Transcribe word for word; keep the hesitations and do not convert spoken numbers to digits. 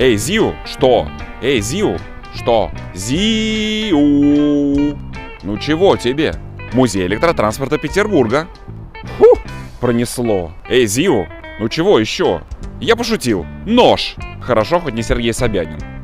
Эй, зиу, что? Эй, зиу, что? Зиу! Ну чего тебе? Музей электротранспорта Петербурга. Фу, пронесло. Эй, зиу, ну чего еще? Я пошутил. Нож. Хорошо, хоть не Сергей Собянин.